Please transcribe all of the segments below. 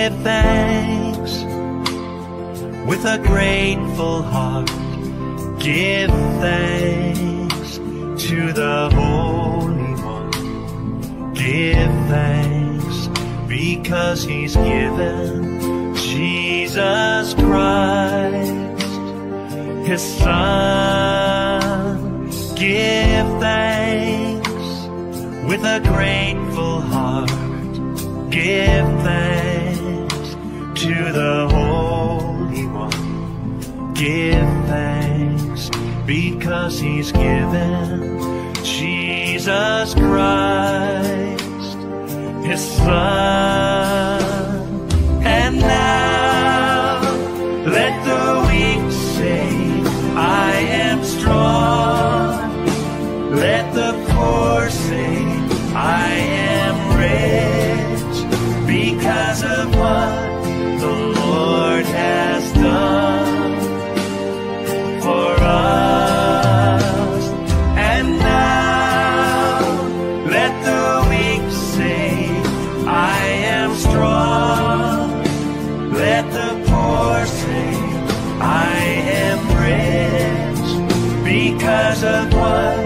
give thanks with a grateful heart. Give thanks to the Holy One. Give thanks because He's given Jesus Christ, His Son. Give thanks with a grateful heart. Give thanks to the Holy One. Give thanks because He's given Jesus Christ, His Son. And now let the weak say, I am strong. Let the poor say, I am rich. Because of what the Lord has done for us. And now let the weak say, I am strong. Let the poor say, I am rich. Because of what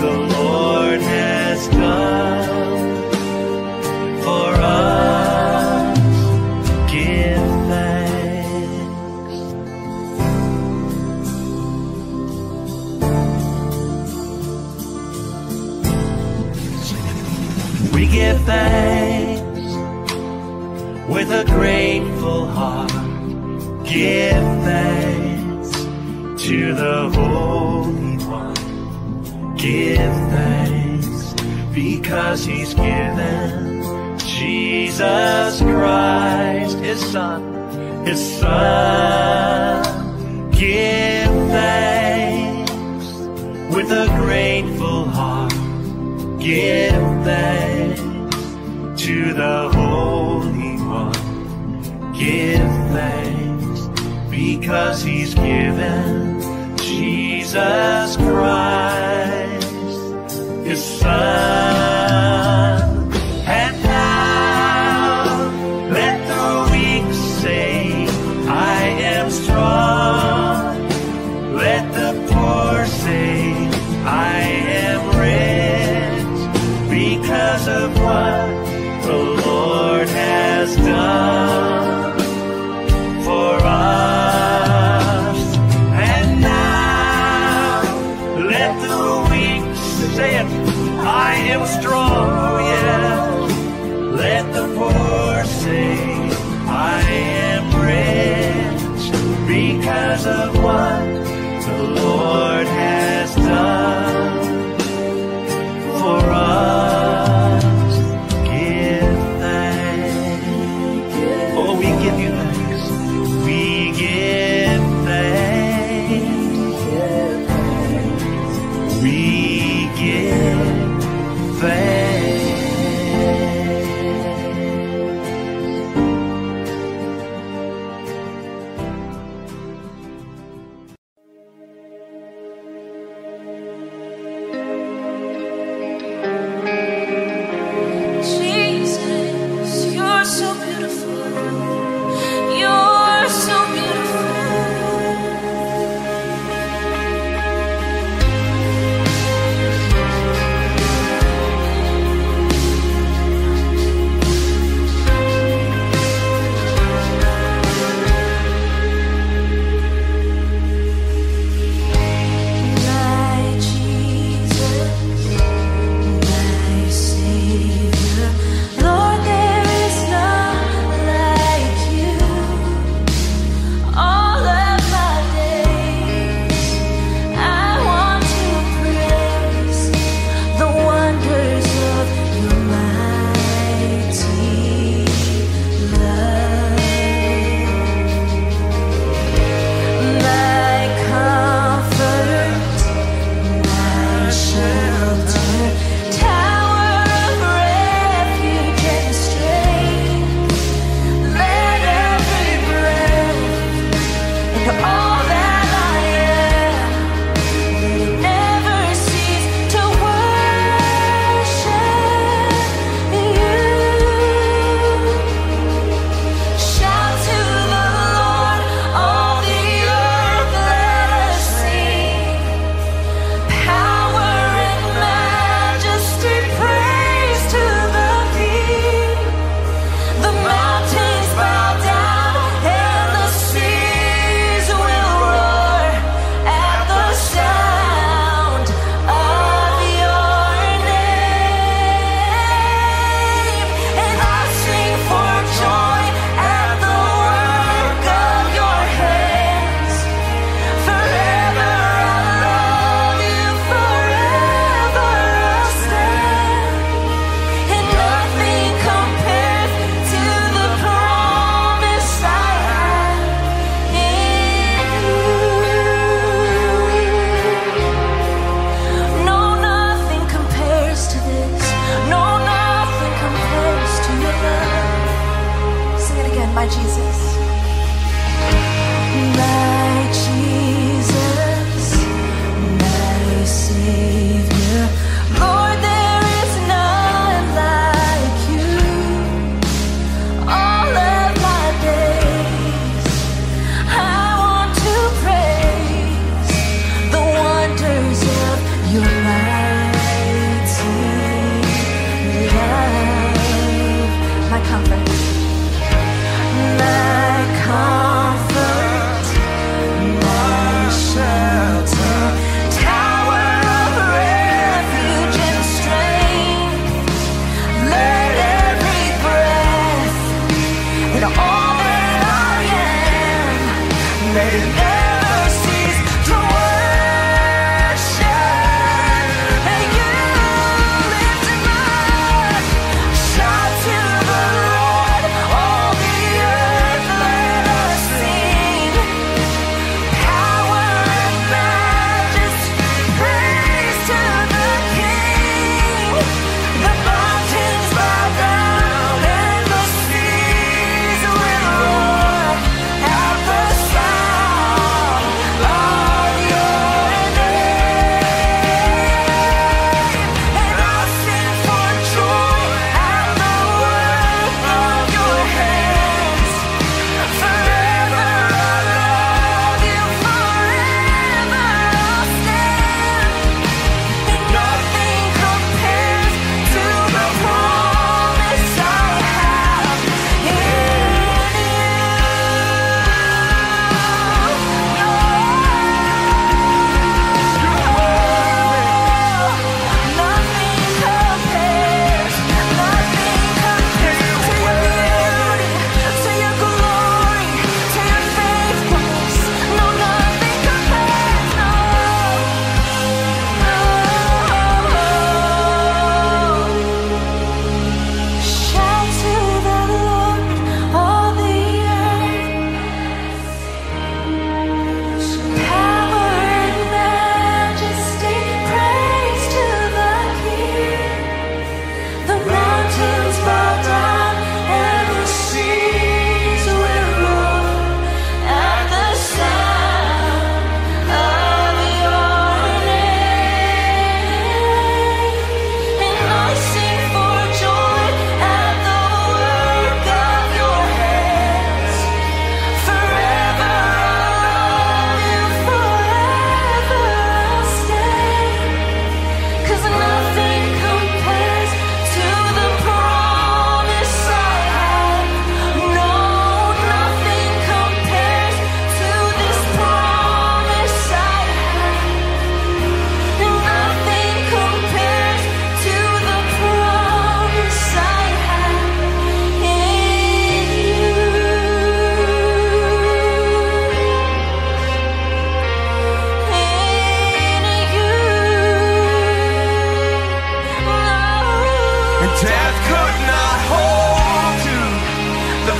the Lord has done for us. Give thanks with a grateful heart. Give thanks to the Holy One. Give thanks because He's given Jesus Christ, His Son, His Son. Give thanks with a grateful heart. Give thanks to the Holy One. Give thanks because He's given Jesus Christ, His Son. And now let the weak say, I am strong. Let the poor say, I am rich. Because of what the Lord has done for us. And now let the weak say it, I am strong, oh yeah. Let the poor say, I am rich. Because of what the Lord has done for us.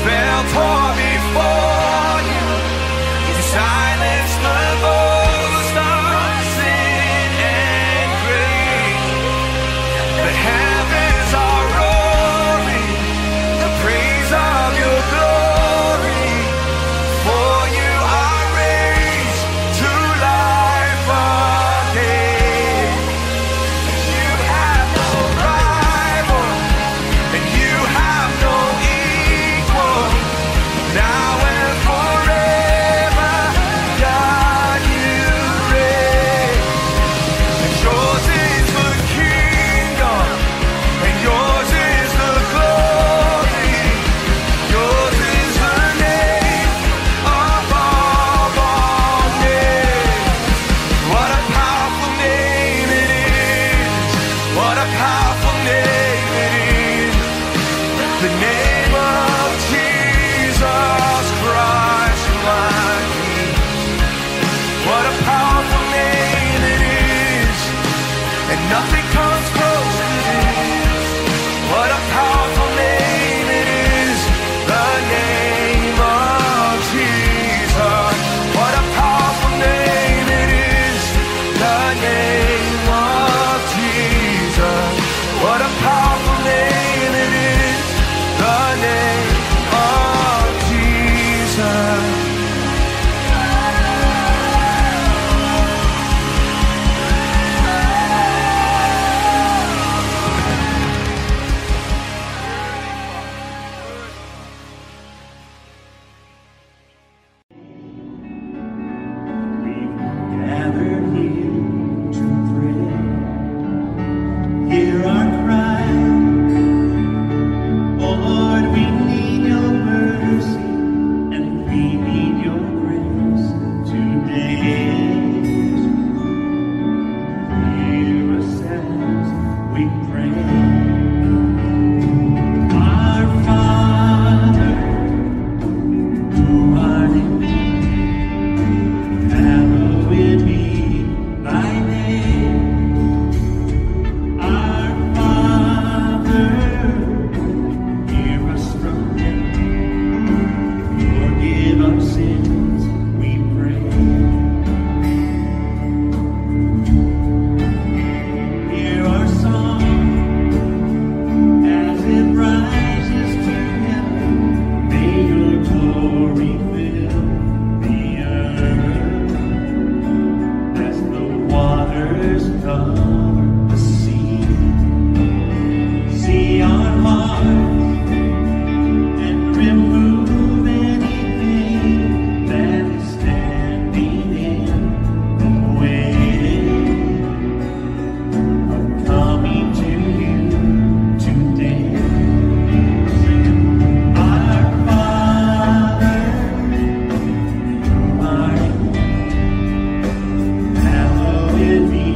fell for before you. You silenced the most of sin and greed. The heavens are roaring, the praise of your glory. For you are raised to life again. You have no rival, and you have no equal. Now and forever, God, you reign. And yours is the kingdom, and yours is the glory. Yours is the name above all names. What a powerful name it is. What a powerful name it is. The name of Jesus Christ, my King. What a powerful name it is. And nothing comes close to this. What a powerful name it is. The name of Jesus. What a powerful name it is. The name of Jesus. What a powerful name it is. The name of Jesus. We've gathered here to pray. Hear our cry. Oh Lord, we need your mercy and we need your grace today. Hear us as we pray. Our Father, who art in heaven, hallowed be thy name. Our Father, hear us from heaven. Forgive our sins, we pray. Hear our song as it rises to heaven. May your glory fill the earth as the waters cover the sea. See our hearts and remove anything that is standing in the way of coming to you today. Our Father, who art in heaven, hallowed be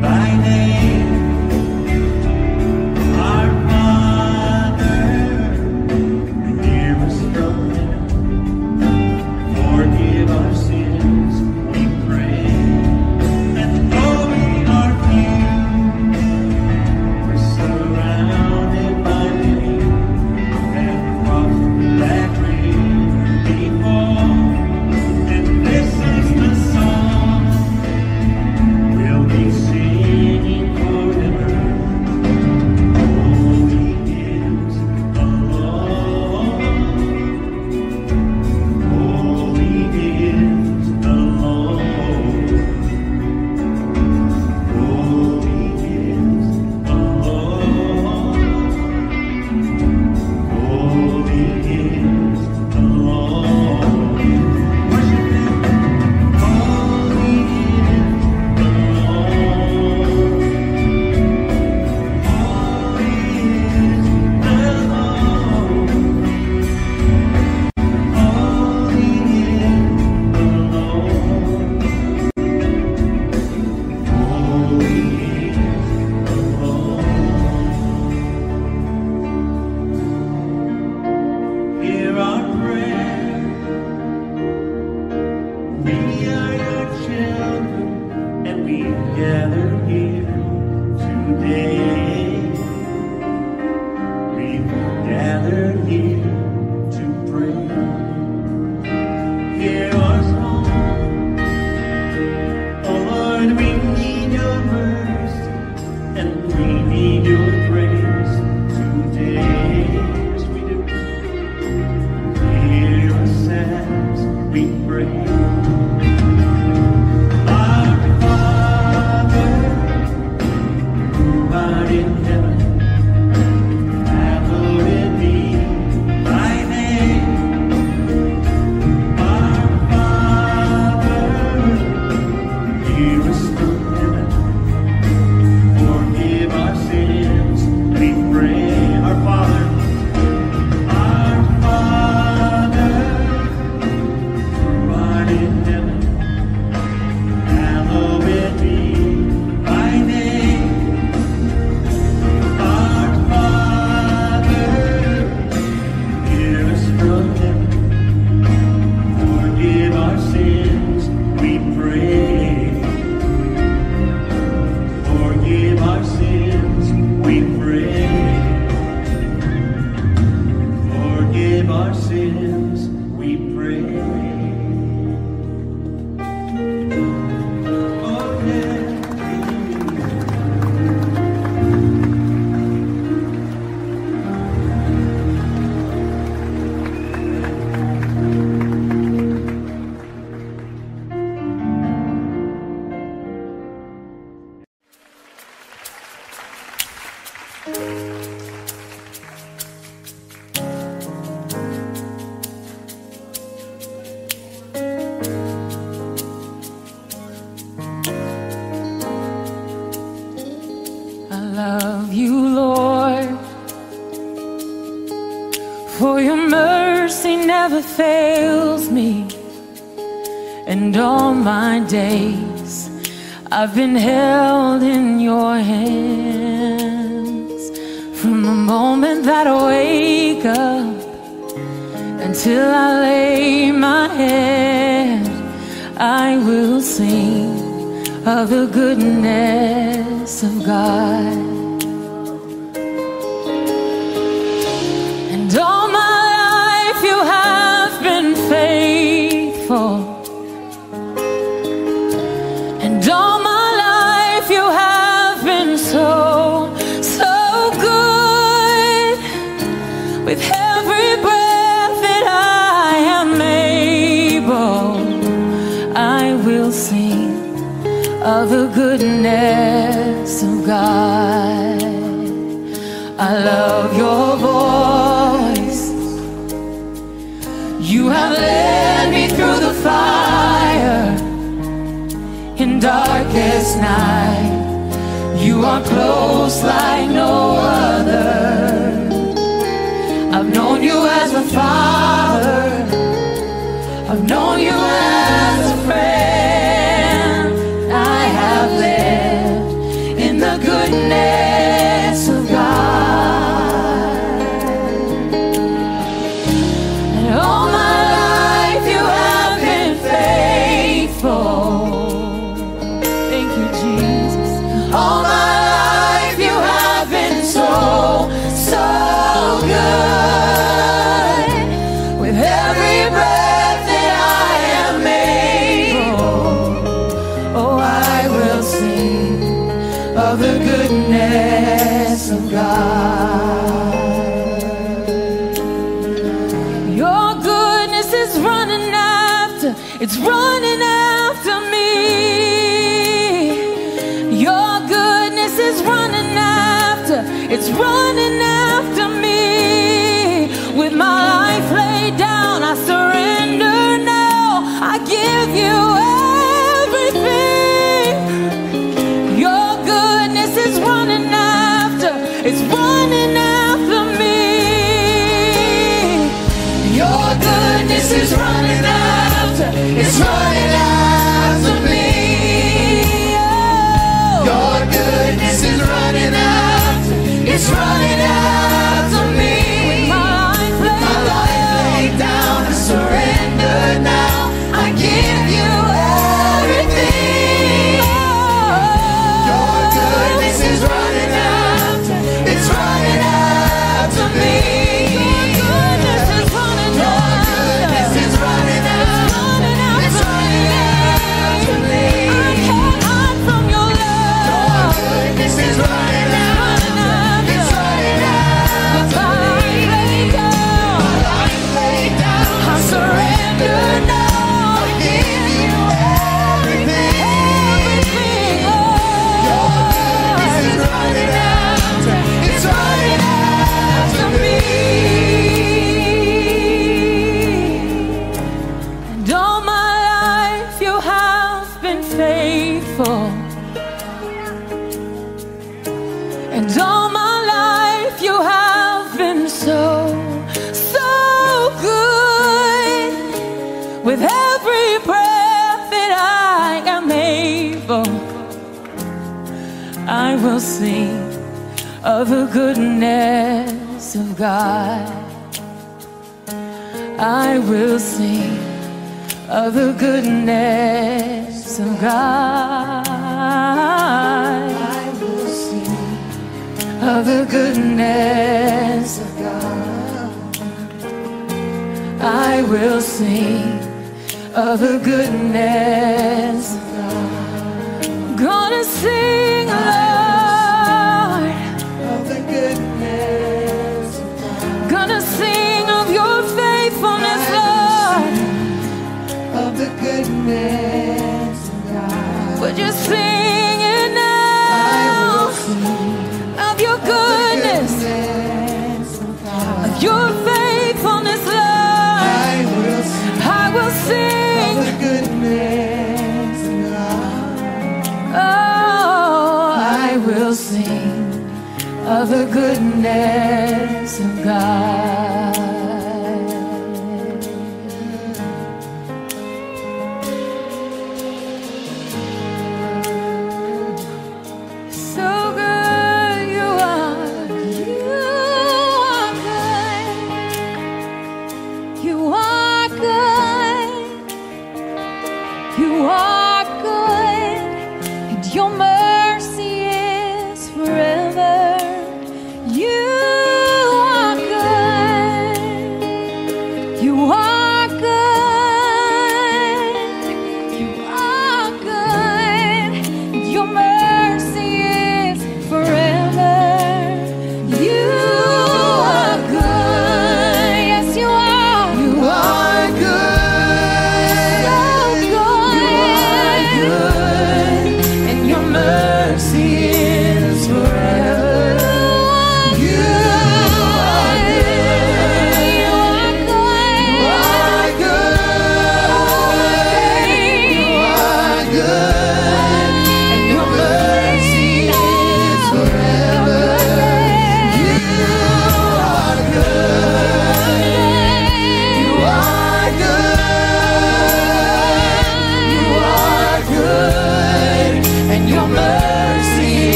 thy name. Our Father, hear us from heaven. Forgive our sins, we pray. And though we are few, we're surrounded by many that crossed that grave before. And this is the song we'll be singing forever. Holy is the Lord. Holy is the Lord. Holy is the Lord. Holy is the Lord. Worship Him. Holy is the Lord. Holy is the Lord. Holy is the Lord. Holy is the Lord. Hear our prayer. We are your children, and we gather here today. We've gathered here to never fails me, and all my days I've been held in your hands. From the moment that I wake up until I lay my head, I will sing of the goodness of God. And all my life you have been so, so good. With every breath that I am able, I will sing of the goodness of God. I love your voice. You have led me through the fire. In darkest night, you are close like no other. I've known you as a father, I've known you as a friend. I have lived in the goodness of God. And all my life you have been faithful. All my life you have been so, so good. With every breath that I am able, oh, I will sing of the goodness of God. Your goodness is running after, it's running after me. Your is running after, it's running after me. With my life laid down, I surrender now, I give you everything. Your goodness is running after, it's running after me. Your goodness is running after, it's running after me. Goodness is running after, it's running after me. With my life laid down, I surrender now, I give you everything. Your goodness is running after, it's running after me. Your goodness is running after, it's running after me. I can't hide from your love. This is running out, it's running out. My life laid down, I surrender now, I give you everything. Your goodness is running out, it's running after me. And all my life you have been faithful. And all my life you have been so, so good. With every breath that I am able, I will sing of the goodness of God. I will sing of the goodness of God. Of the goodness of God, I will sing of the goodness of God. I'm gonna sing, Lord, of the goodness of God. Gonna sing of your faithfulness, Lord, of the goodness of God. Would you sing it now? I will sing of your goodness, of your faithfulness, Lord. I will sing of the goodness of God. Oh, I will sing of the goodness of God.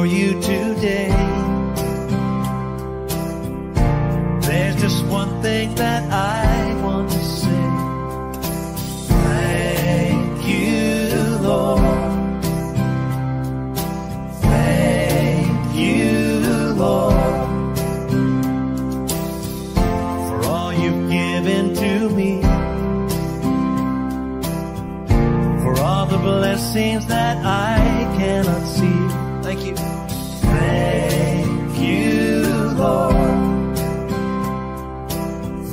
for you today. There's just one thing that I want to say. Thank you, Lord. Thank you, Lord, for all you've given to me, for all the blessings that I cannot see. Thank you. Thank you, Lord.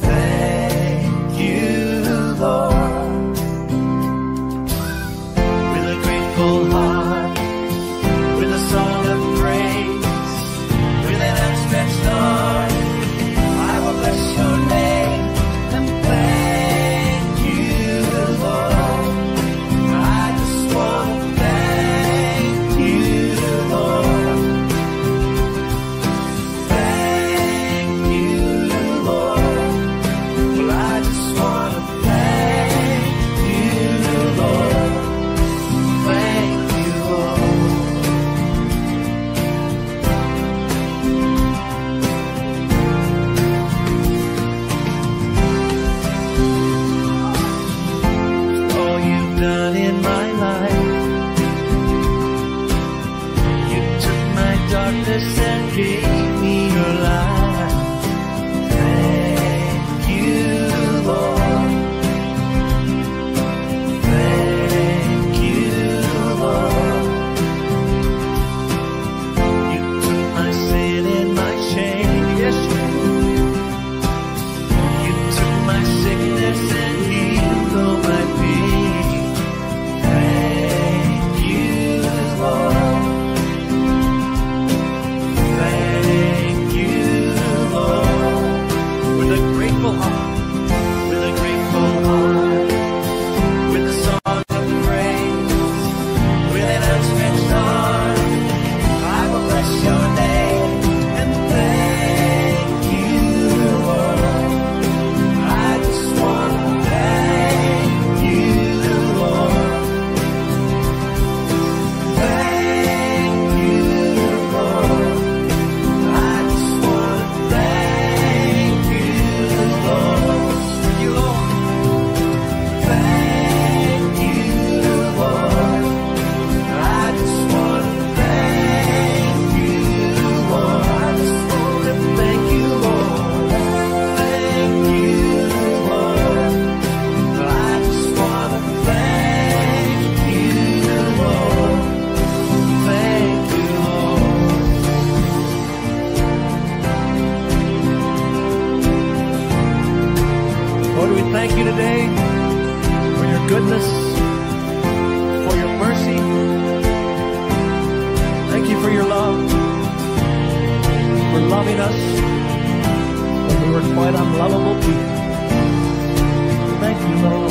Thank you, Lord. With a grateful heart, with a song of praise, with an outstretched arm, I will bless your name. And thank you, Lord. I just want to thank you, Lord.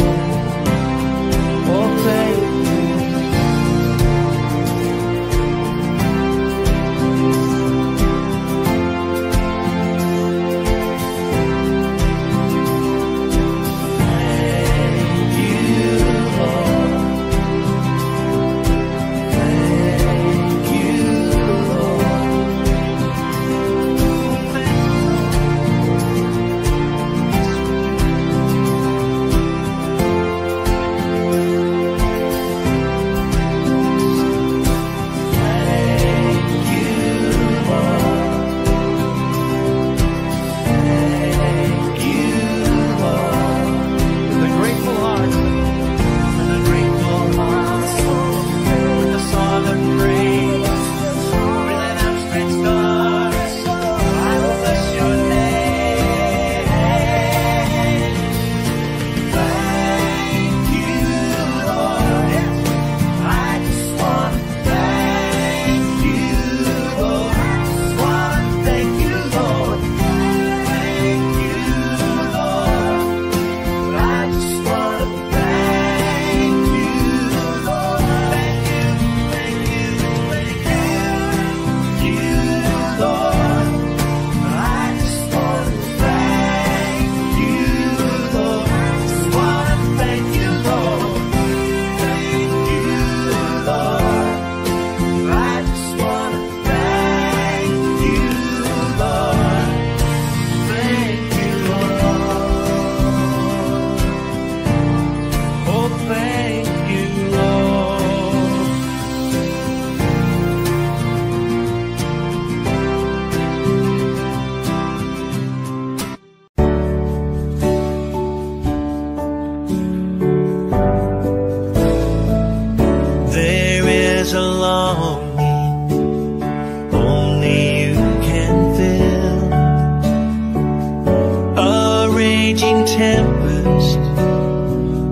tempest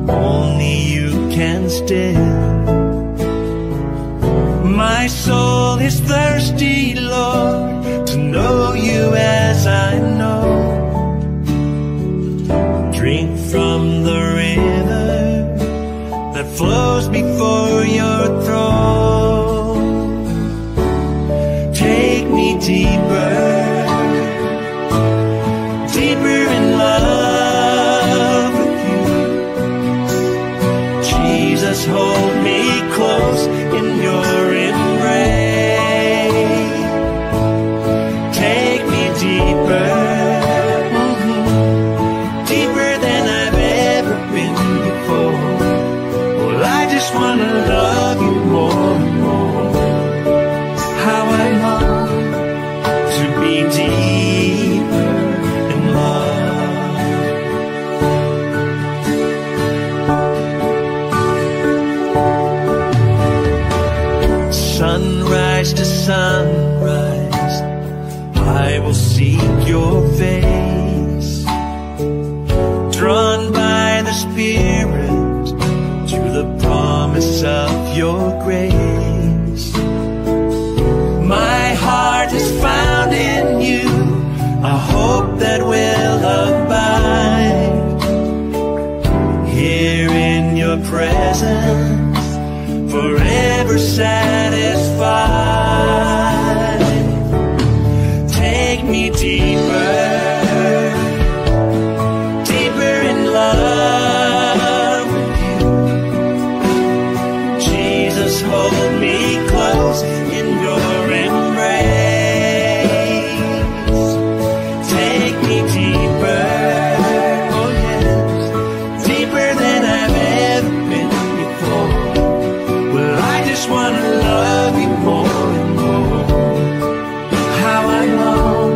only you can still. My soul is thirsty, Lord, to know you as I know. Drink from the river that flows before your throne. Take me deeper, deeper in love with you. Jesus, hold me close in your embrace. Take me deeper, deeper than I've ever been before. Well, I just want to love you more and more. How I long to be deeper. Sunrise to sunrise, I will seek your face, drawn by the Spirit to the promise of your grace. My heart is found in you, a hope that will abide. Here in your presence, forever satisfied. Take me deeper, deeper in love with you. Jesus, hold me close in your embrace. Take me deeper, oh yes, deeper than I've ever been before. I just want to love you more and more. How I long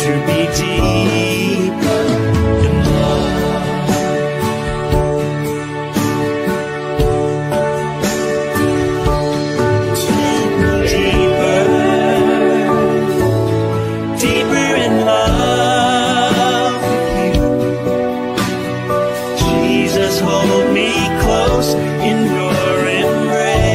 to be deeper in love. Take me deeper, deeper in love with you. Jesus, hold me close in your embrace.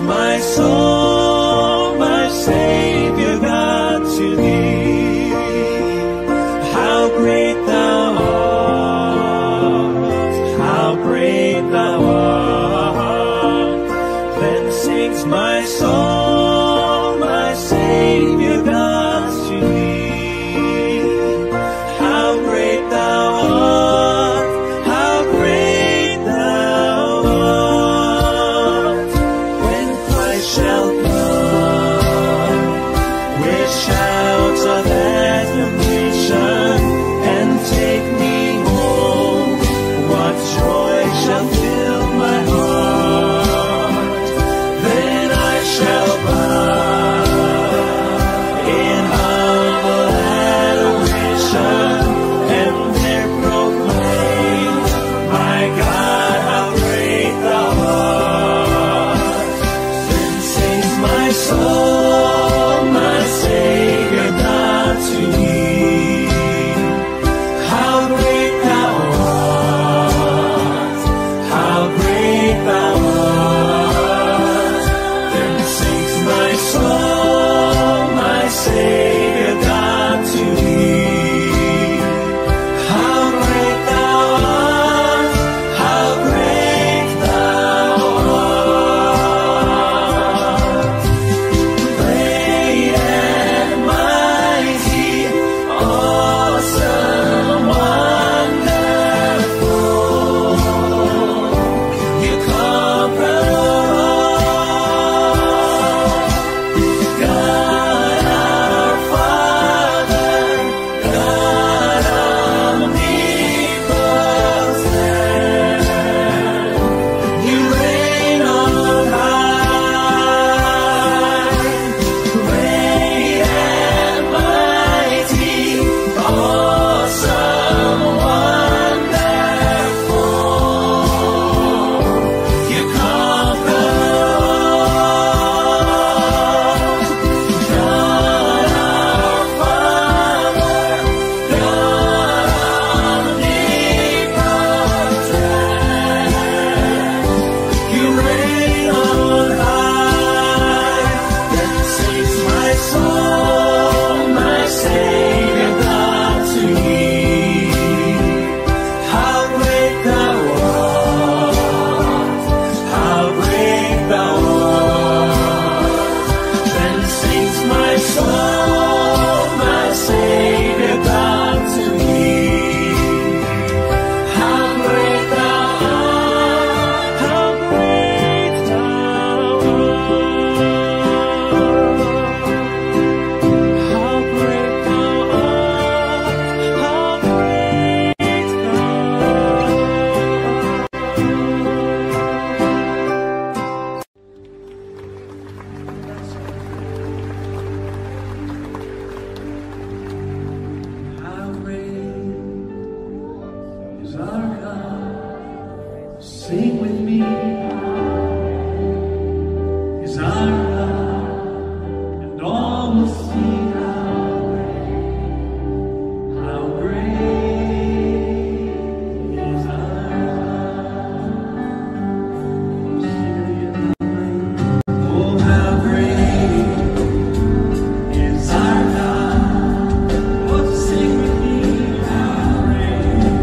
My soul. Yes, my soul, my Savior God to thee. How great thou art, how great thou art. When Christ shall come with shouts of admiration and take me home, what joy shall fill my heart. Soul, my Savior God to thee, how great thou art, how great thou art. Then sings my soul, my Savior God to thee, how great thou art, how great thou art. Sing with me, is our God, and all will see how great is our God. Oh, how great is our God. Oh, sing with me, how great.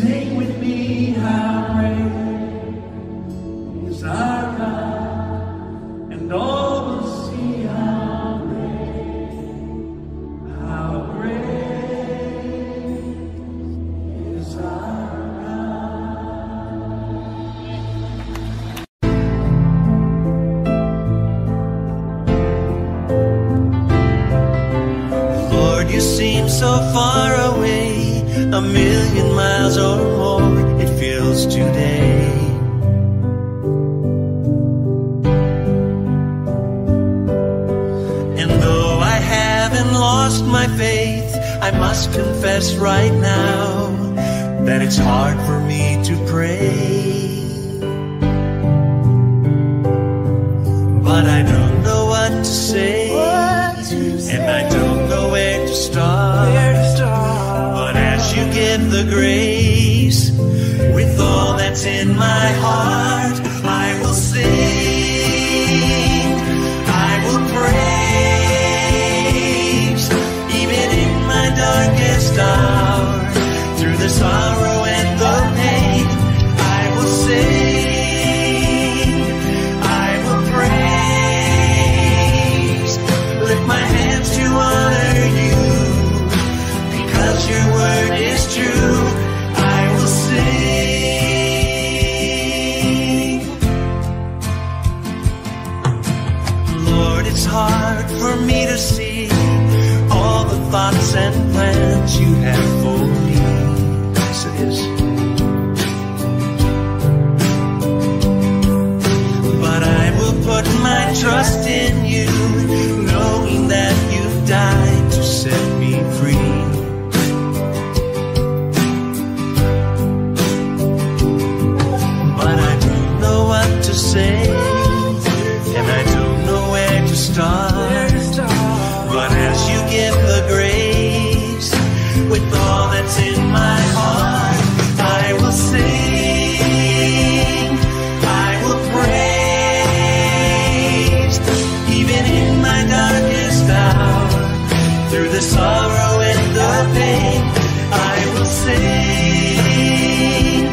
Sing with me how great is our God, and all will see how great is our God. Lord, you seem so far away, a million miles or more, it feels today. And though I haven't lost my faith, I must confess right now that it's hard for me to pray. But I don't know what to say, and I don't know where to start. But as you give the grace, with all that's in my heart, I will sing, I will praise, even in my darkest hour, through the sorrow and the pain, I will sing, I will praise, lift my hands to honor you, because your word is true, I will sing. Lord, it's hard for me to see all the thoughts and plans you have for me. Yes, it is. But I will put my trust in you, knowing that you died to set me free. To say, and I don't know where to start, but as you give the grace, with all that's in my heart, I will sing, I will praise, even in my darkest hour, through the sorrow and the pain, I will sing,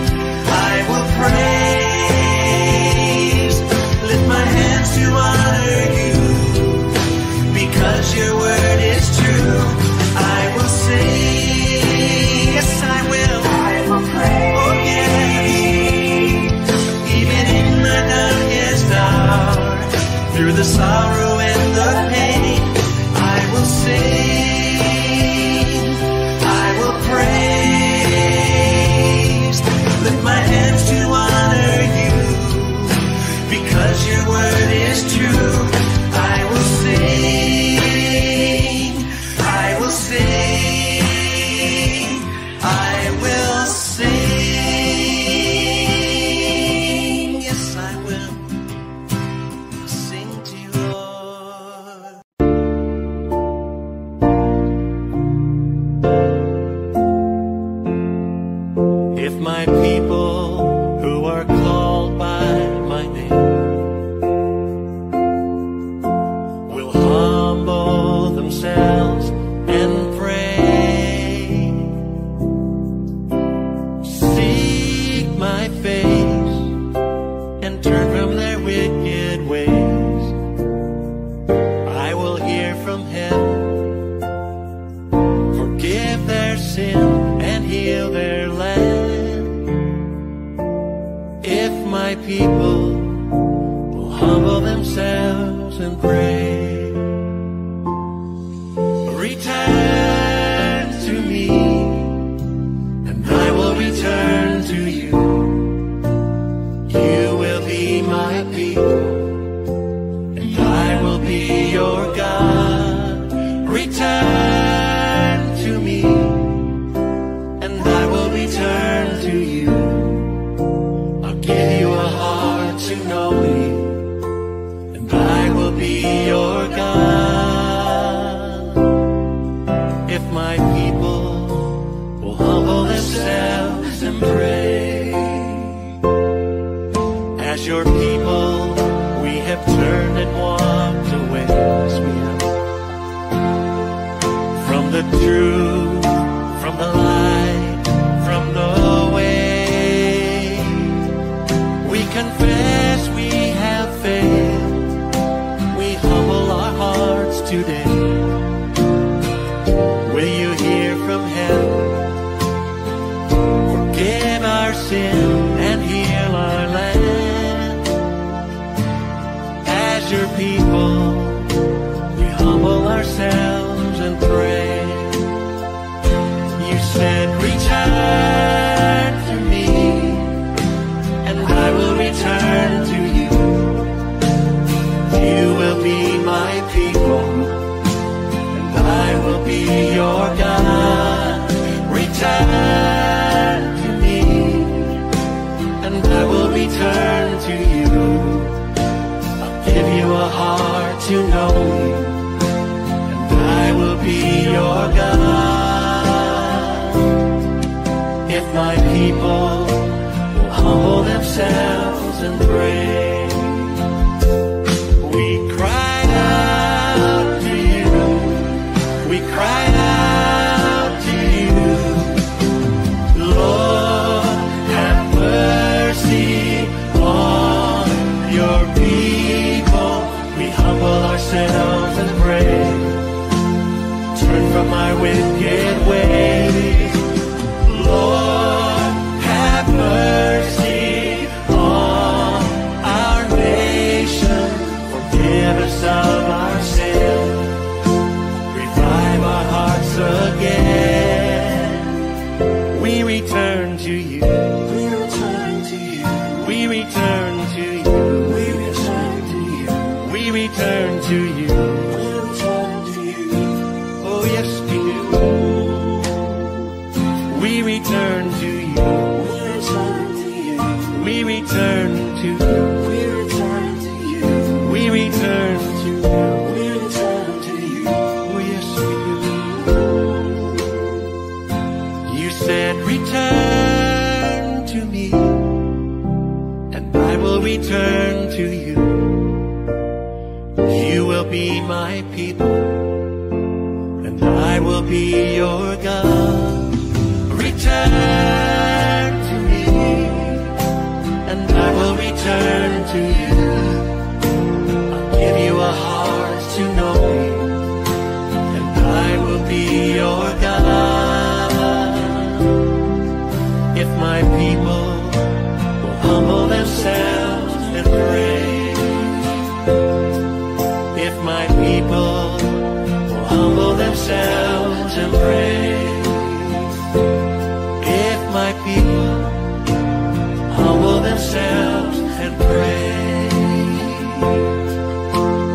I will praise, to honor you, because your word is true, I will sing, yes I will pray, oh yeah, even in my darkest hour, through the sorrow and the pain, I will sing, I will praise, lift my hands to honor you, because your word is true, I will sing, I will sing, I will sing, yes I will sing to you, Lord. If my people who are called by my name and pray, seek my face and turn from their wicked ways, I will hear from heaven, forgive their sin and heal their land. If my people will humble themselves and pray, return to me, and I will return to you. You will be my people, and I will be your God. Return to me, and I will return to you. I'll give you a heart to know you, and I will be your God. My people will humble themselves and pray. As your people, we have turned and walked away, as we have, from the truth, from the light, from the way. sin and heal our land. As your people, we humble ourselves and pray. You said, reach out to me, and I will return to you. You will be my people, and I will be your God. Return to me, and I will return to you. I'll give you a heart to know you, and I will be your God. If my people will humble themselves and pray. And pray, turn from my wicked ways. Lord, have mercy on our nation, forgive us of our sin, revive our hearts again. We return to you, we return to you, we return to you. Turn to you. We'll return to you. Oh yes we do. We return to you. We return to you. We return to you. We return to you. We return to you. We return to you. Oh yes we do. You said return to me, and I will return to you. You will be my people, and I will be your God. Return to me, and I will return to you. I'll give you a heart to know me, and I will be your God. If my people will humble themselves and pray. My people will humble themselves and pray. If my people humble themselves and pray,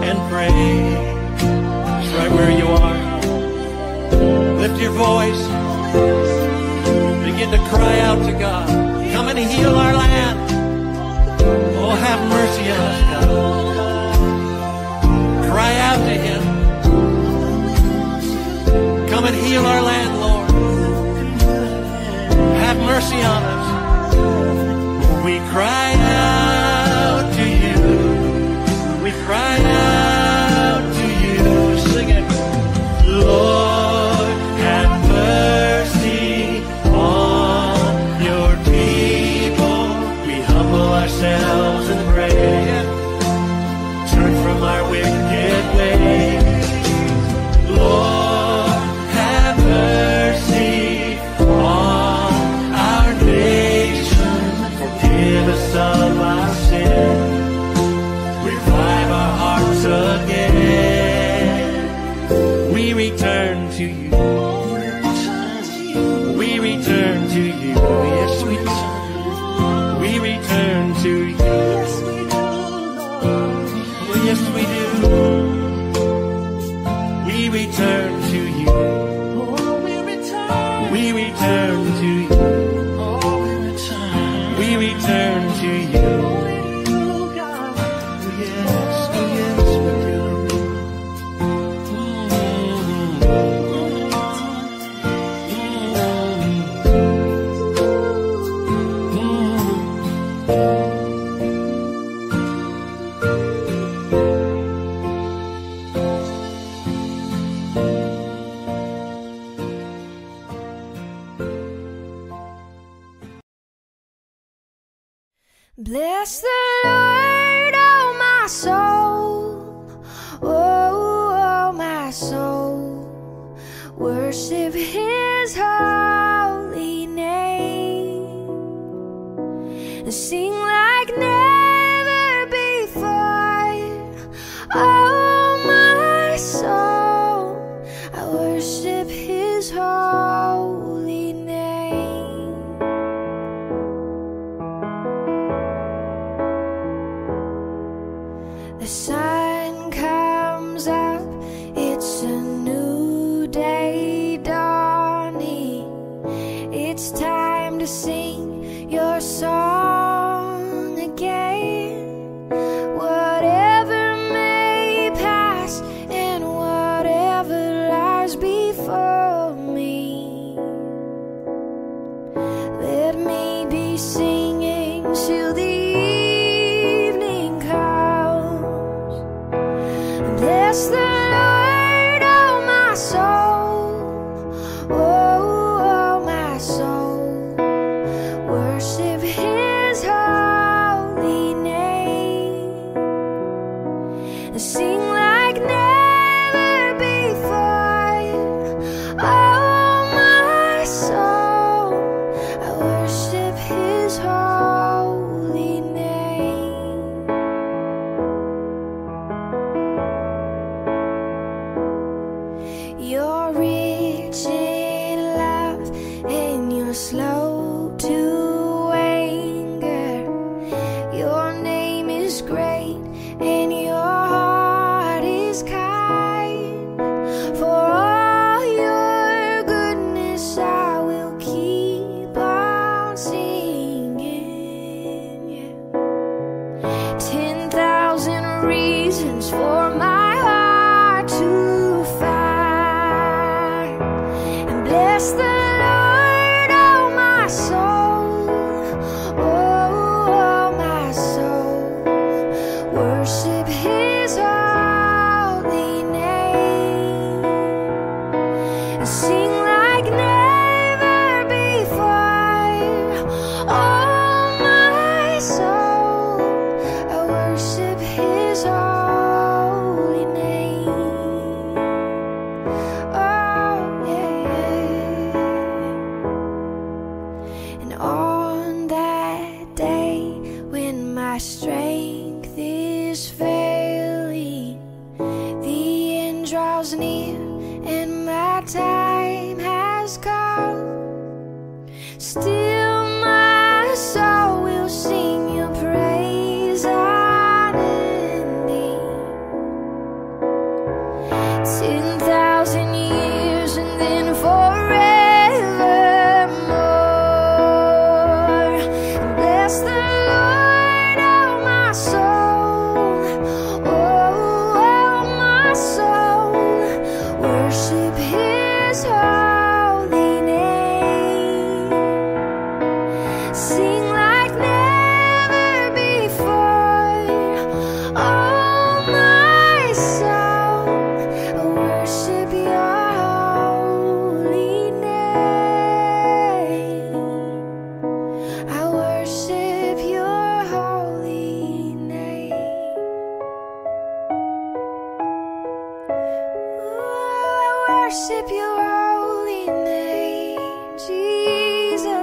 and pray, just right where you are, lift your voice, begin to cry out to God. Come and heal our land. Oh, have mercy on us, God. Cry out to him. Come and heal our land, Lord. Have mercy on us. We cry out to you. We cry out to you. Sing it. Lord, have mercy on your people. We humble ourselves and pray. Turn from our wicked ways. Lord, have mercy on our nation. Forgive us of our sin. Revive our hearts again. We return to you. We return to you. Yes, we do. We return to you. Yes, we do. We return to you. Oh, we return. We return to you. Oh, we return. We return to you. Oh, yes, yes, we do. Bless the Lord, oh my soul, oh my soul, worship his holy name. sing like never before. Oh, my soul, I worship His holy name. The sun comes up, it's a new day dawning. It's time to sing your song. Bless the Lord, oh my soul, oh, oh my soul, worship His holy name, and sing like never before. Oh my soul, I worship His holy name. You're rich in love and you're slow to anger. Your name is great and your heart is kind. For all your goodness I will keep on singing, yeah. 10,000 reasons for my heart to bless the Lord, oh my soul, oh, oh my soul, worship His holy name, and sing like never before. Oh my soul, I worship His holy name. Oh yeah. On that day when my strength is failing, the end draws near and my time has come. Still my soul will sing your praise unending. 10,000 years and then forever. Sing like never before. Oh my soul, I worship your holy name. I worship your holy name. Ooh, I worship your holy name, Jesus.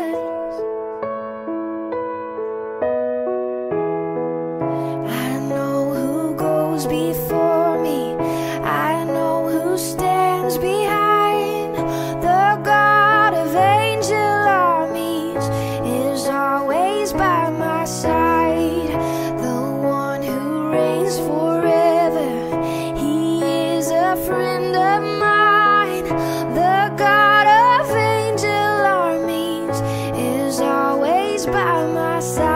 Before me, I know who stands behind. The God of angel armies is always by my side. The one who reigns forever, He is a friend of mine. The God of angel armies is always by my side. By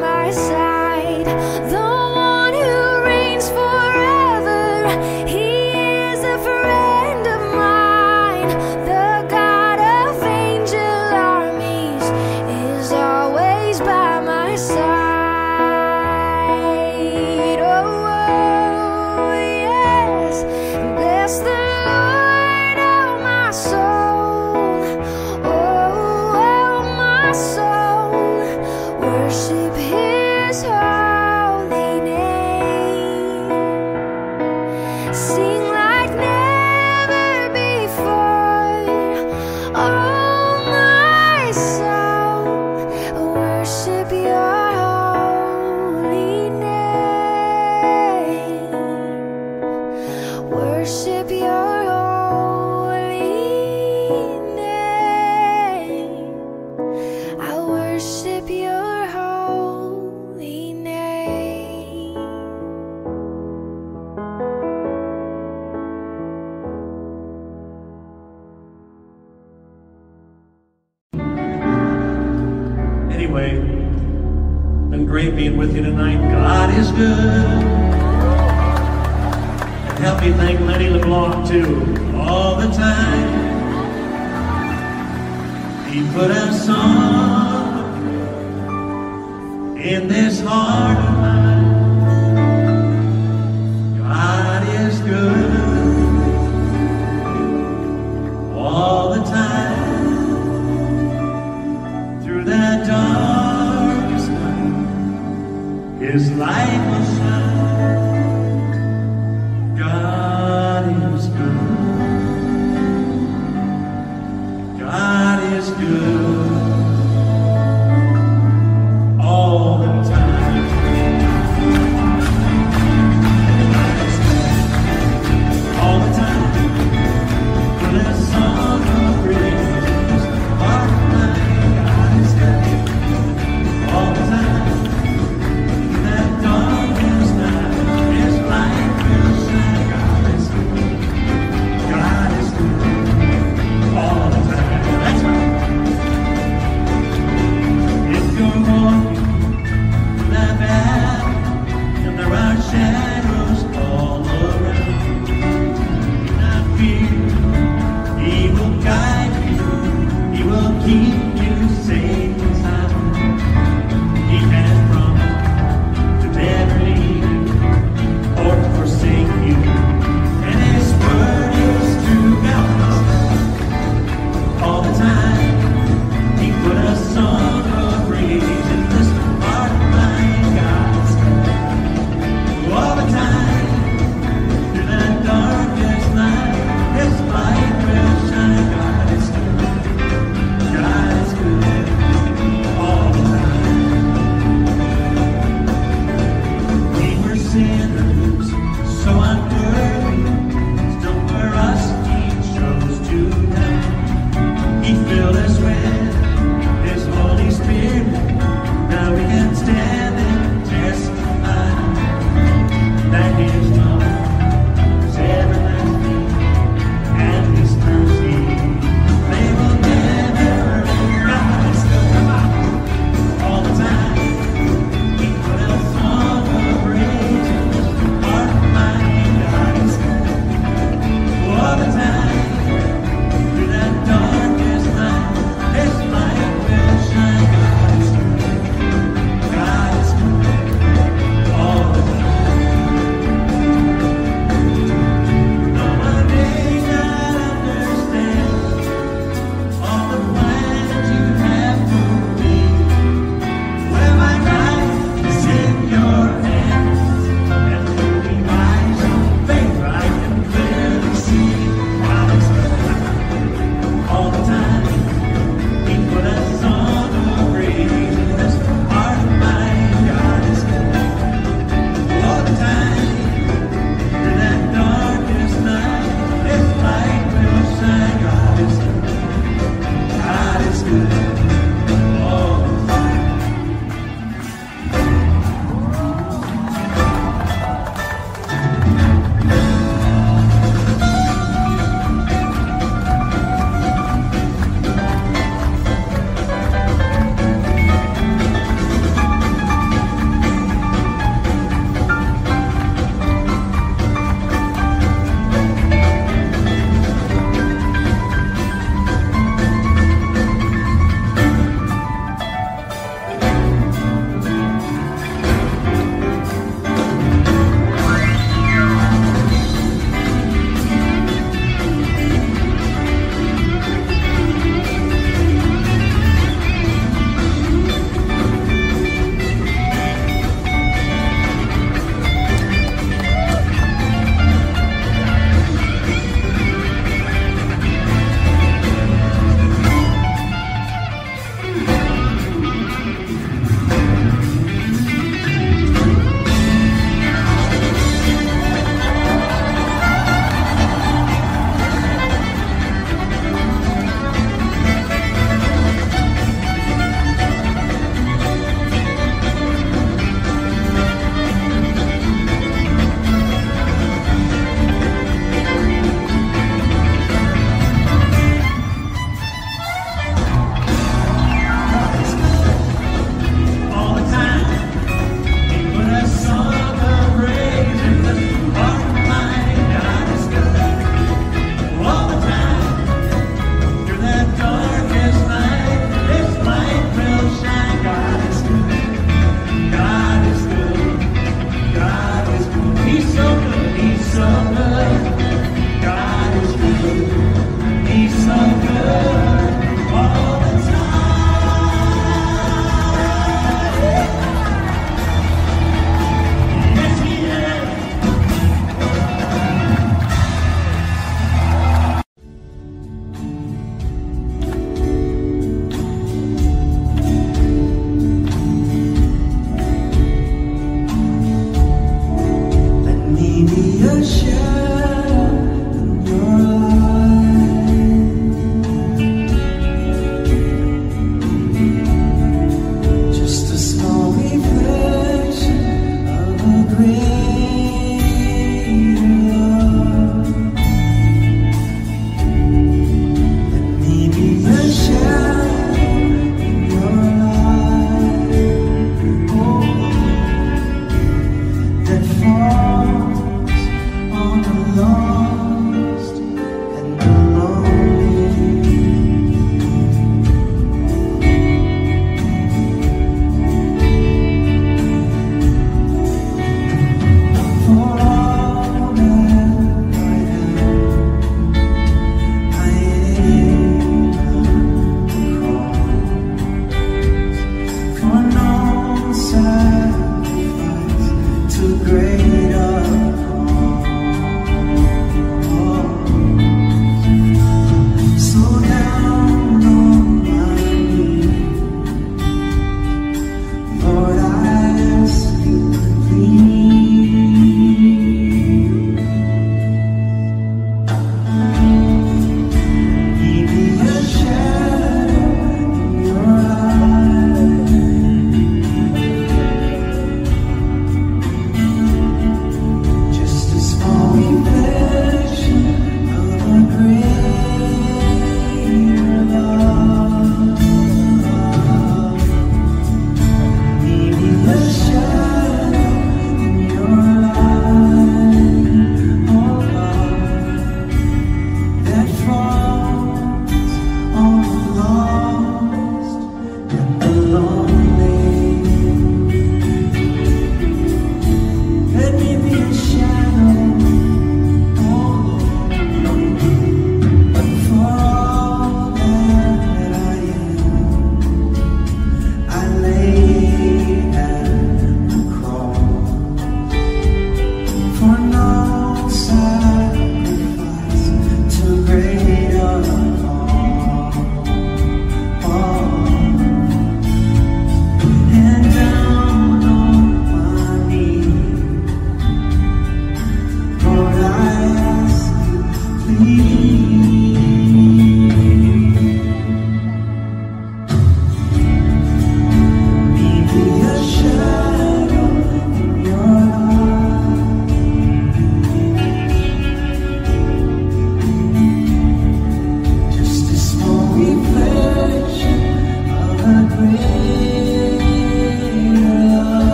my side. great being with you tonight. God is good. And help me thank Lenny LeBlanc too, all the time. He put a song in this heart of mine. God is good all the time. Through that dark, His light will shine. God is good. God is good all the time. All the time. For the song of praise, heart of mine, God is good all the time. Darkness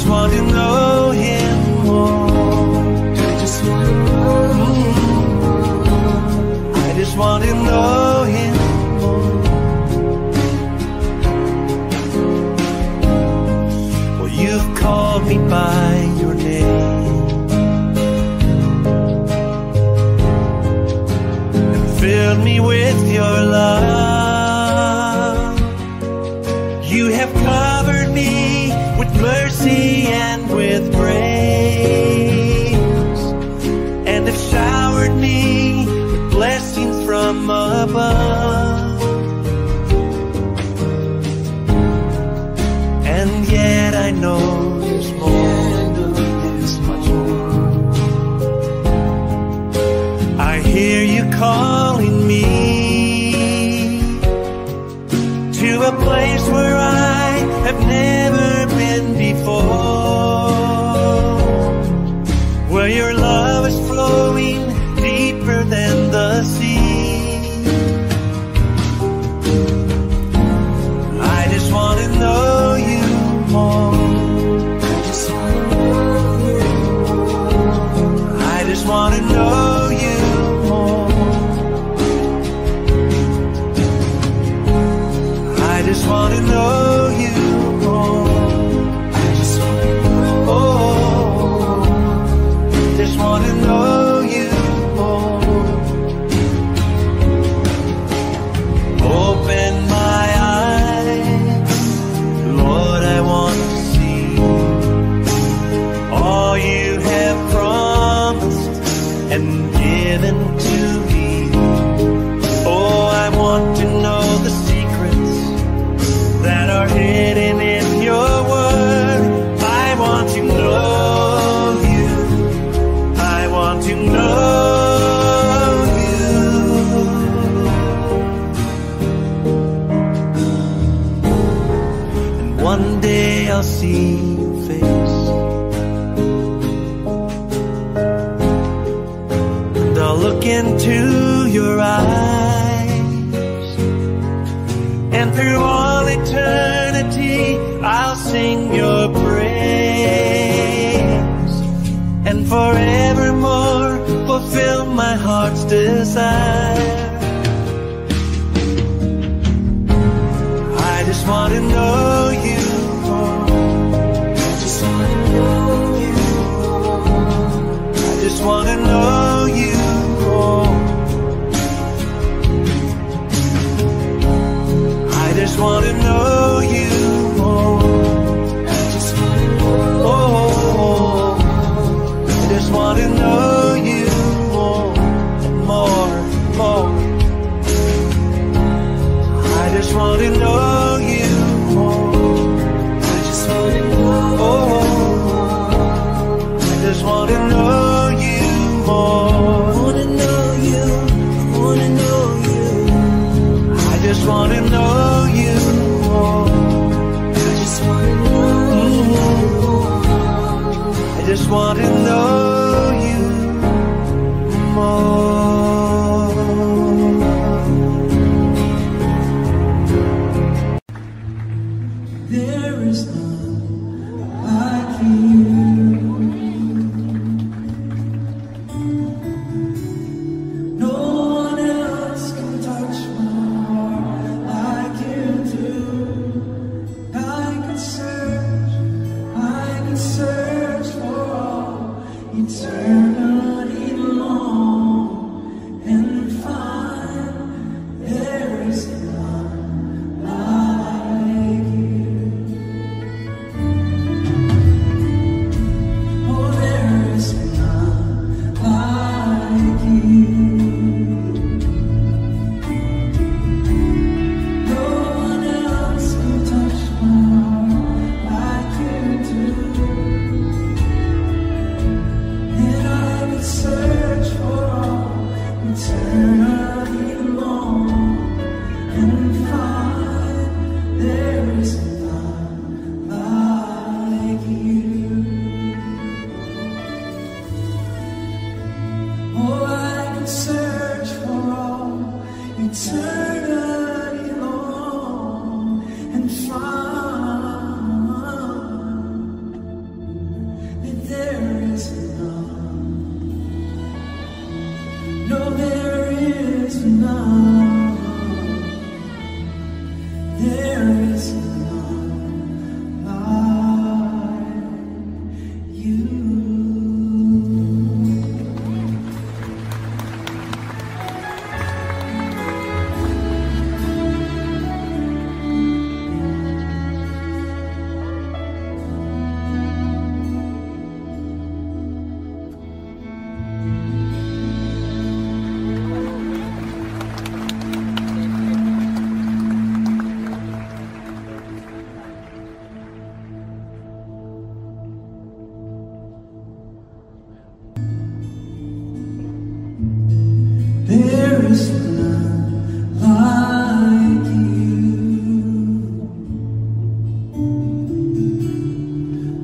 just want to know him more. I just want to know him more. I just want to know him more. Well, you've called me by your name and filled me with your love. Mercy and with grace, and have showered me with blessings from above. And yet I know there's more. I hear you calling me to a place where I have never where your love is flowing deeper than the sea. I just want to know you more. I just want to know you more. I just want to know you more. I just want to know you. There is none like you.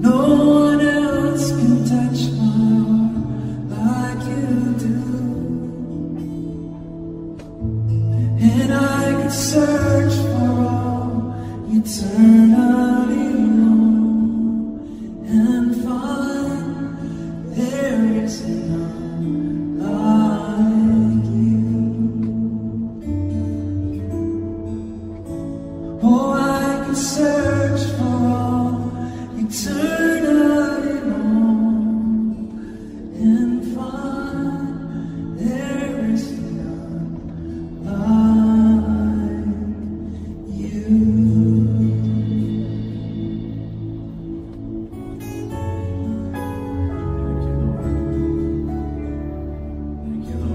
No one else can touch my heart like you do. And I could search for all eternity long and find there is none like you. Oh, I can search for all eternity long and find there is none like you. Thank you, Lord. Thank you, Lord.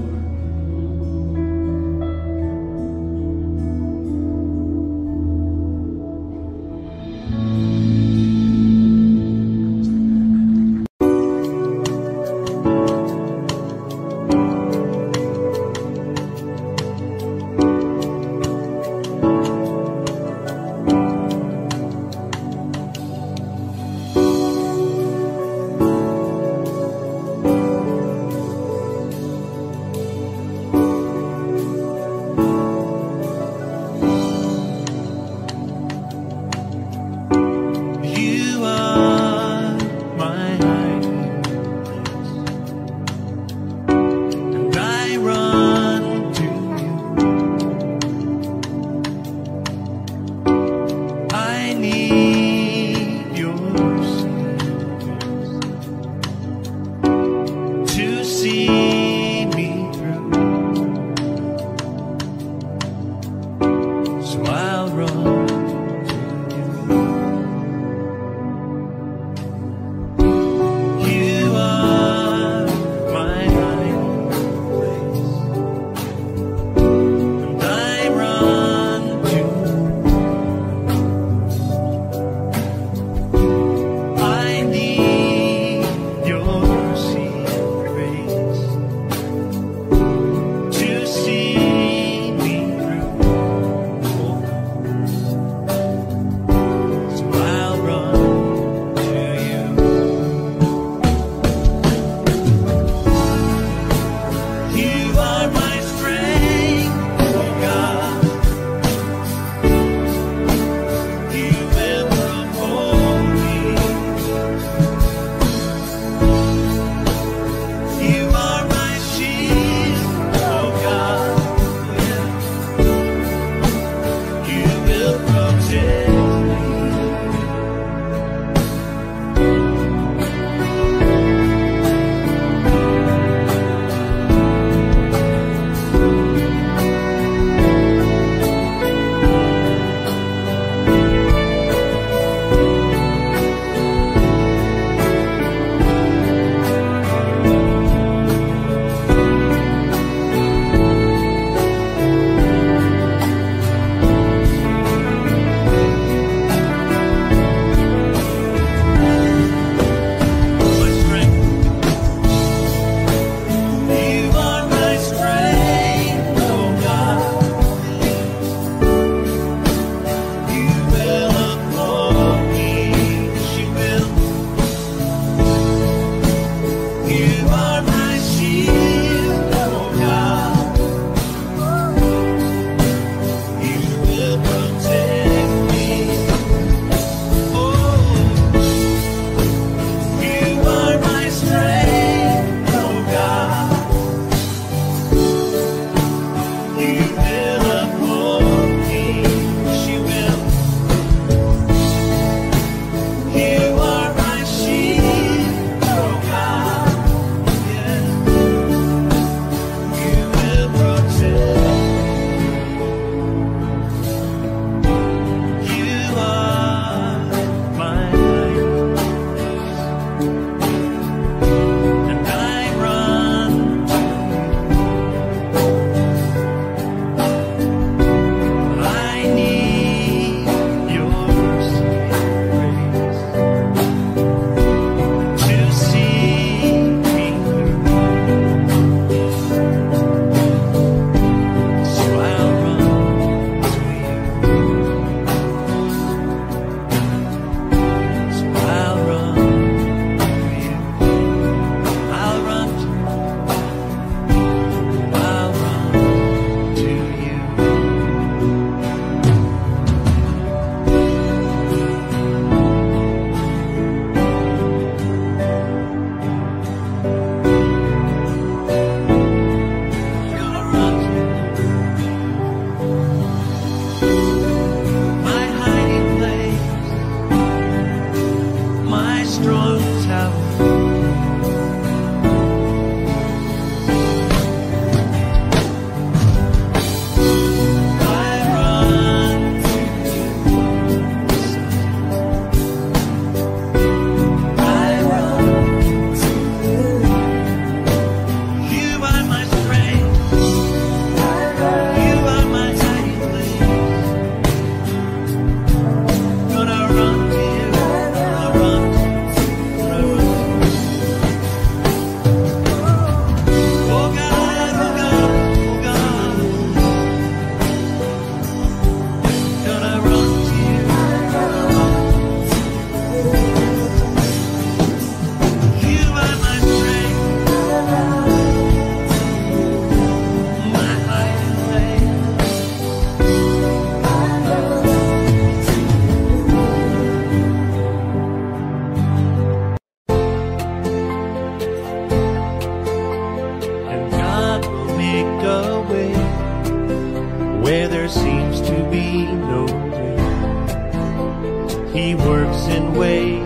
works in ways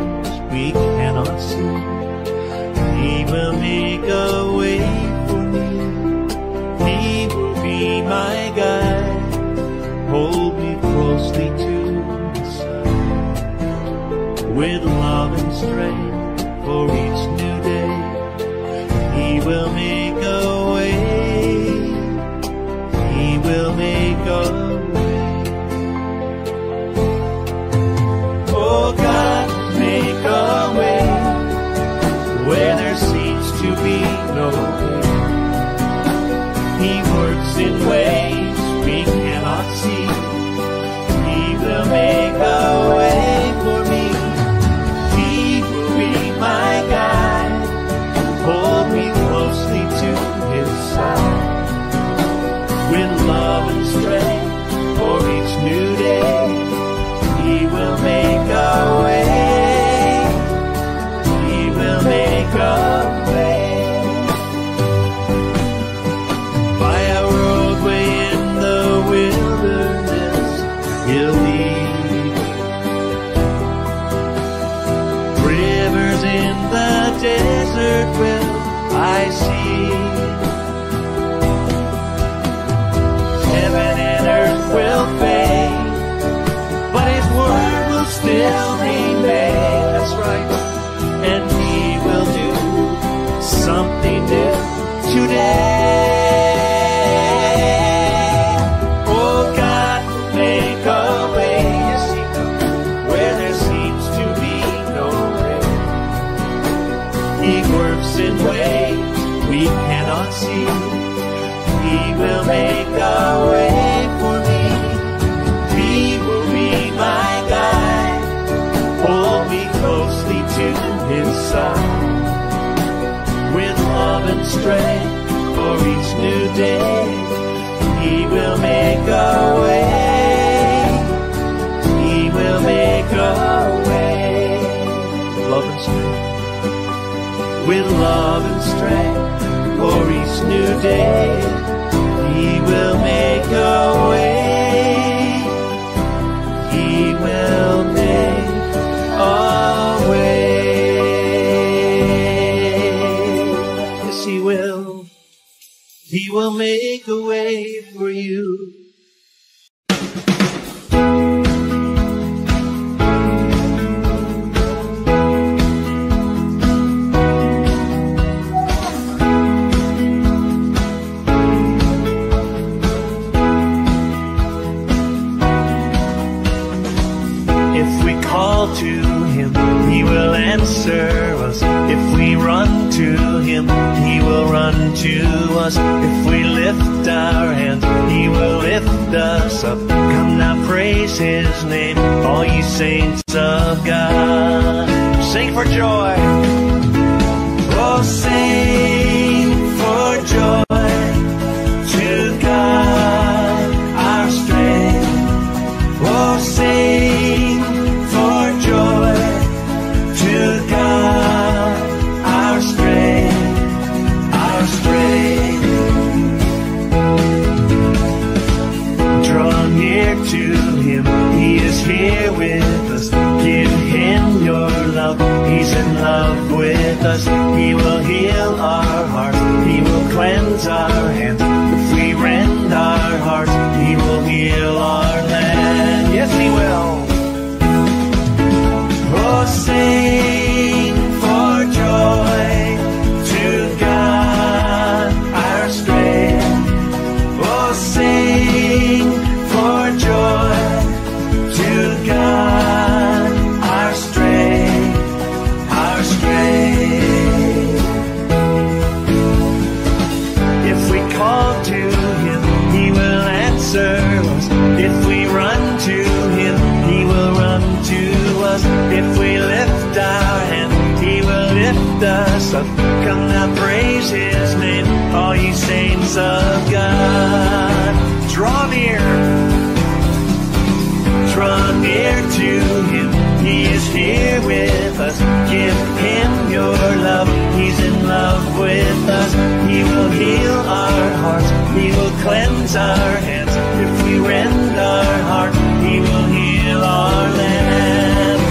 we cannot see. He will make a way for me. He will be my guide. Hold me closely to His side. With love and strength for each new day, He will make a way. He will make a way. No way. He works in ways we cannot see. He will make a way for me. He will be my guide. Hold me closely to His side. With love and strength for each new day, He will make a way. He will make a way. Desert will I see. Heaven and earth will fade, but His word will still remain. That's right. And He will do something new today. Oh God, make a way, yes, He will, where there seems to be no way. He works in ways we cannot see. He will make a way for me. He will be my guide. Hold me closely to His side. With love and strength for each new day, He will make a way. He will make a way. Love and strength. With love and strength for each new day, He will make a way. He will make a way. Yes, He will. He will make a way for you. To Him, He will answer us. If we run to Him, He will run to us. If we lift our hands, He will lift us up. Come now, praise His name, all ye saints of God. Sing for joy. Oh, sing for joy. Us. He will heal our hearts. He will cleanse our hands. If we rend our hearts, He will heal our land. Yes, He will. Oh, sing for joy to God our strength. Oh, sing for joy to God our strength, our strength. If we run to Him, He will run to us. If we lift our hand, He will lift us up. Come now, praise His name, all ye saints of God. Draw near. Draw near to Him. He is here with us. Give Him your love. He's in love with us. He will heal our hearts. He will cleanse our hands. If we rend our heart, He will heal our land.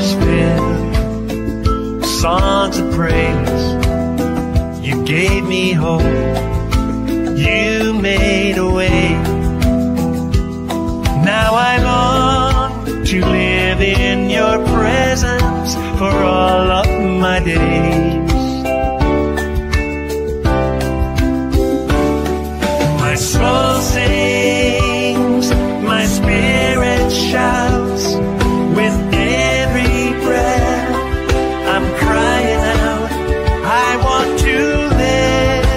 is filled, songs of praise. You gave me hope, you made a way. Now I long to live in your presence for all of my days. My soul sings, my spirit shouts. With every breath I'm crying out, I want to live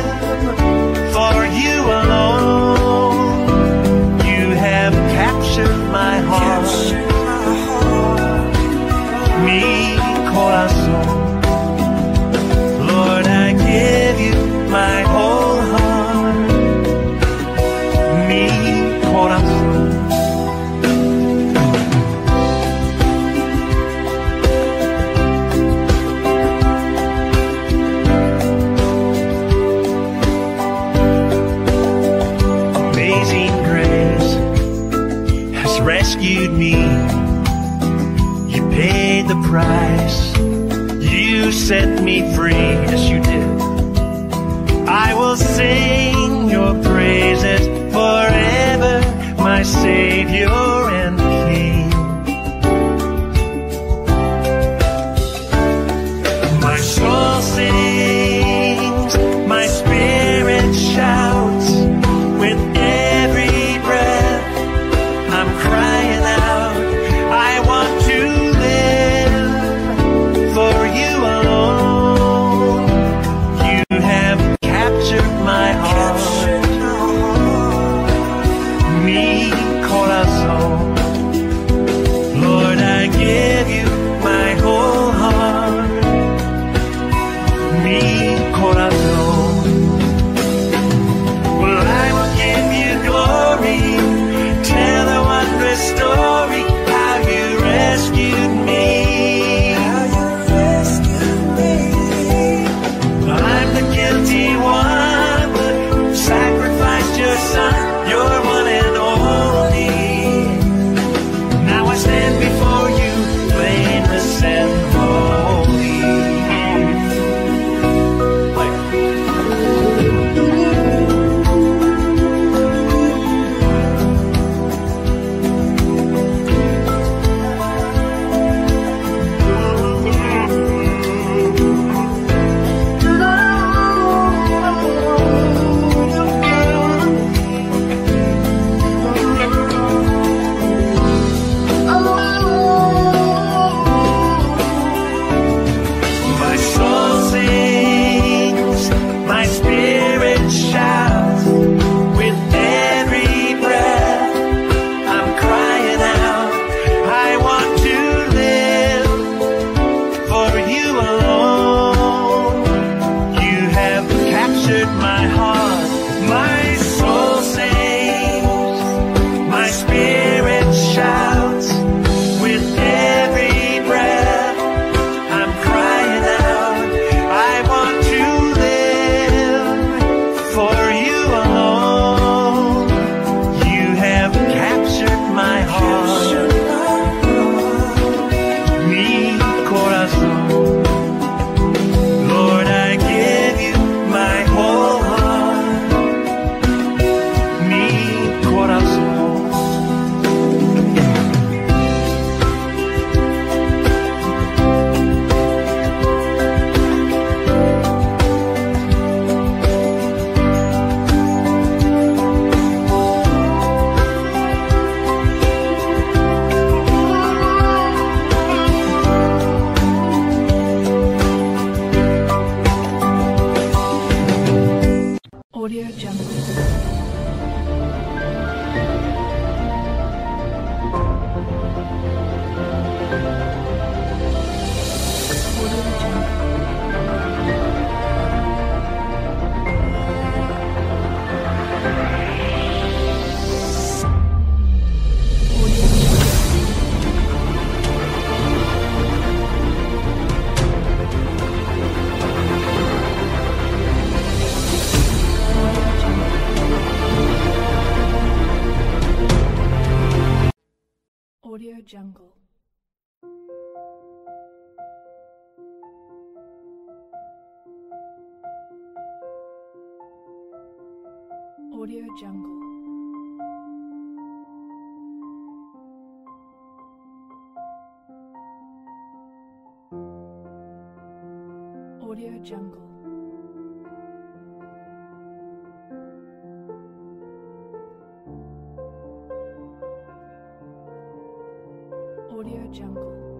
for you alone. You have captured my heart, mi corazón. Lord, I give you my whole heart, mi corazón. Rescued me, you paid the price, you set me free, yes you did. I will sing your praises forever, my Savior and King. My soul sings, my spirit shouts, with every breath I'm crying out, I want to live for you alone. You have captured my heart, mi corazón. Lord, I give you my whole heart, mi corazón. Well, I will give you glory, tell a wondrous story, how you rescued me. I'm the guilty one, but sacrificed your son, your one and only. Now I stand before you, blameless and holy. My soul sings, my spirit shouts, with every breath I'm crying out, I want to live for you alone. You have captured my heart, my soul sings, my spirit shouts, with every breath I'm crying out, I want to live for you alone. You have captured my heart, mi corazón. Lord, I give you my whole heart, mi corazón. Audio Jungle. Audio Jungle. the jungle. Audio Jungle. Audio Jungle.